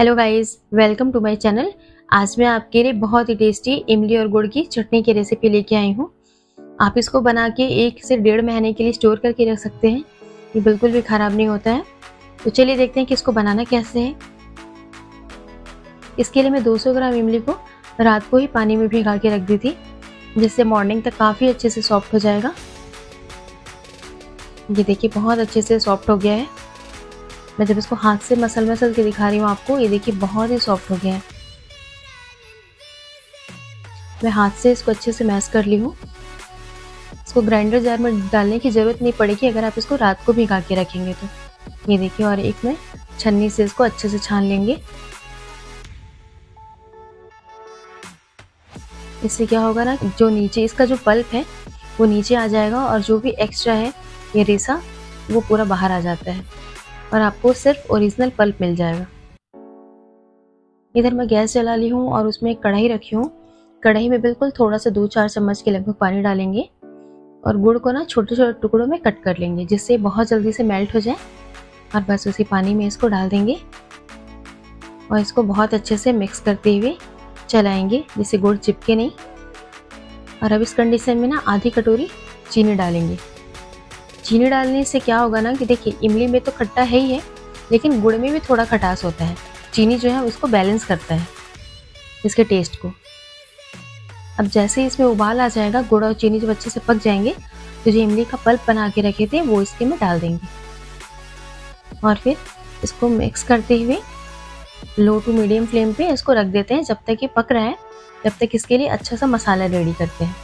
Hello guys, welcome to my channel. आज मैं आपके लिए बहुत ही टेस्टी इमली और गुड़ की चटनी की रेसिपी लेके आई हूँ। आप इसको बना के 1 से 1.5 महीने के लिए स्टोर करके रख सकते हैं, ये बिल्कुल भी ख़राब नहीं होता है। तो चलिए देखते हैं कि इसको बनाना कैसे है। इसके लिए मैं 200 ग्राम इमली को रात को ही पानी में भिगा के रख दी थी, जिससे मॉर्निंग तक काफ़ी अच्छे से सॉफ्ट हो जाएगा। ये देखिए बहुत अच्छे से सॉफ्ट हो गया है। मैं जब इसको हाथ से मसल के दिखा रही हूँ आपको, ये देखिए बहुत ही सॉफ्ट हो गया है। मैं हाथ से इसको अच्छे से मैश कर ली हूँ। इसको ग्राइंडर जार में डालने की ज़रूरत नहीं पड़ेगी अगर आप इसको रात को भिगा के रखेंगे तो। ये देखिए, और एक में छन्नी से इसको अच्छे से छान लेंगे। इससे क्या होगा ना, जो नीचे इसका जो पल्प है वो नीचे आ जाएगा और जो भी एक्स्ट्रा है ये रेसा वो पूरा बाहर आ जाता है और आपको सिर्फ ओरिजिनल पल्प मिल जाएगा। इधर मैं गैस जला ली हूँ और उसमें एक कढ़ाई रखी हूँ। कढ़ाई में बिल्कुल थोड़ा सा 2-4 चम्मच के लगभग पानी डालेंगे और गुड़ को ना छोटे छोटे टुकड़ों में कट कर लेंगे, जिससे बहुत जल्दी से मेल्ट हो जाए। और बस उसी पानी में इसको डाल देंगे और इसको बहुत अच्छे से मिक्स करते हुए चलाएंगे, जिससे गुड़ चिपके नहीं। और अब इस कंडीशन में ना आधी कटोरी चीनी डालेंगे। चीनी डालने से क्या होगा ना कि देखिए, इमली में तो खट्टा है ही है, लेकिन गुड़ में भी थोड़ा खटास होता है। चीनी जो है उसको बैलेंस करता है इसके टेस्ट को। अब जैसे ही इसमें उबाल आ जाएगा, गुड़ और चीनी जब अच्छे से पक जाएंगे तो जो इमली का पल्प बना के रखे थे वो इसके में डाल देंगे और फिर इसको मिक्स करते हुए लो- टू मीडियम फ्लेम पर इसको रख देते हैं। जब तक ये पक रहा है तब तक इसके लिए अच्छा सा मसाला रेडी करते हैं।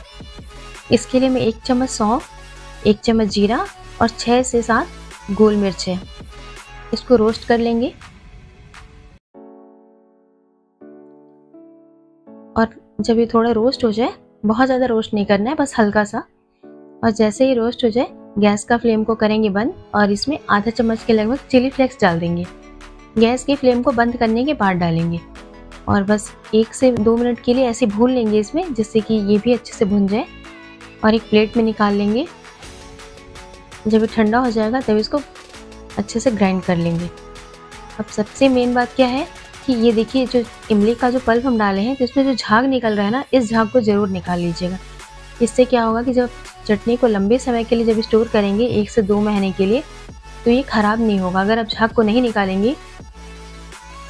इसके लिए मैं 1 चम्मच सौंफ, 1 चम्मच जीरा और 6 से 7 गोल मिर्च है, इसको रोस्ट कर लेंगे। और जब ये थोड़ा रोस्ट हो जाए, बहुत ज़्यादा रोस्ट नहीं करना है, बस हल्का सा। और जैसे ही रोस्ट हो जाए गैस का फ्लेम को करेंगे बंद और इसमें आधा चम्मच के लगभग चिली फ्लेक्स डाल देंगे। गैस की फ्लेम को बंद करने के बाद डालेंगे और बस 1 से 2 मिनट के लिए ऐसे भून लेंगे इसमें, जिससे कि ये भी अच्छे से भुन जाए। और एक प्लेट में निकाल लेंगे। जब ये ठंडा हो जाएगा तब इसको अच्छे से ग्राइंड कर लेंगे। अब सबसे मेन बात क्या है कि ये देखिए, जो इमली का जो पल्प हम डाले हैं तो इसमें जो झाग निकल रहा है ना, इस झाग को ज़रूर निकाल लीजिएगा। इससे क्या होगा कि जब चटनी को लंबे समय के लिए जब स्टोर करेंगे 1 से 2 महीने के लिए, तो ये ख़राब नहीं होगा। अगर आप झाग को नहीं निकालेंगे,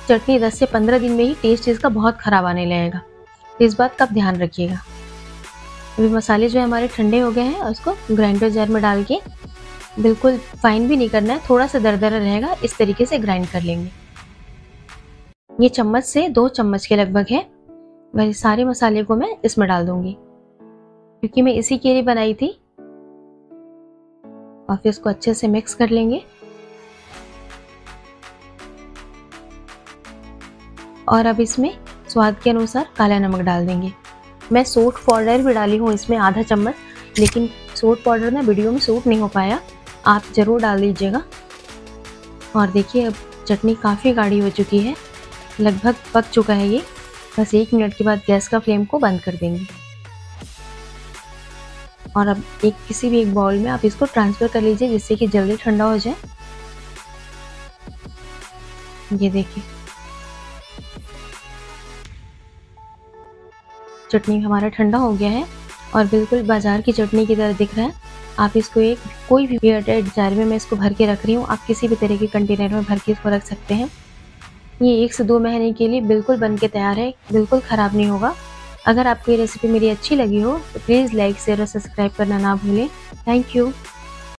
चटनी 10 से 15 दिन में ही टेस्ट इसका बहुत ख़राब आने लगेगा। इस बात का आप ध्यान रखिएगा। अभी मसाले जो है हमारे ठंडे हो गए हैं और उसको ग्राइंडर जार में डाल के, बिल्कुल फाइन भी नहीं करना है, थोड़ा सा दरदरा रहेगा, इस तरीके से ग्राइंड कर लेंगे। ये चम्मच से 2 चम्मच के लगभग है। मैं सारे मसाले को मैं इसमें डाल दूंगी क्योंकि मैं इसी के लिए बनाई थी। और फिर इसको अच्छे से मिक्स कर लेंगे। और अब इसमें स्वाद के अनुसार काला नमक डाल देंगे। मैं सोट पाउडर भी डाली हूँ इसमें आधा चम्मच, लेकिन सोट पाउडर ना वीडियो में सूट नहीं हो पाया, आप ज़रूर डाल दीजिएगा। और देखिए अब चटनी काफ़ी गाढ़ी हो चुकी है, लगभग पक चुका है ये। बस 1 मिनट के बाद गैस का फ्लेम को बंद कर देंगे। और अब किसी भी एक बाउल में आप इसको ट्रांसफ़र कर लीजिए, जिससे कि जल्दी ठंडा हो जाए। ये देखिए चटनी हमारा ठंडा हो गया है और बिल्कुल बाज़ार की चटनी की तरह दिख रहा है। आप इसको एक कोई भी एयरटाइट जार में मैं इसको भर के रख रही हूँ, आप किसी भी तरह के कंटेनर में भर के इसको रख सकते हैं। ये 1 से 2 महीने के लिए बिल्कुल बन के तैयार है, बिल्कुल ख़राब नहीं होगा। अगर आपको ये रेसिपी मेरी अच्छी लगी हो तो प्लीज़ लाइक, शेयर और सब्सक्राइब करना ना भूलें। Thank you.